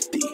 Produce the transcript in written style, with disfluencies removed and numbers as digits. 50.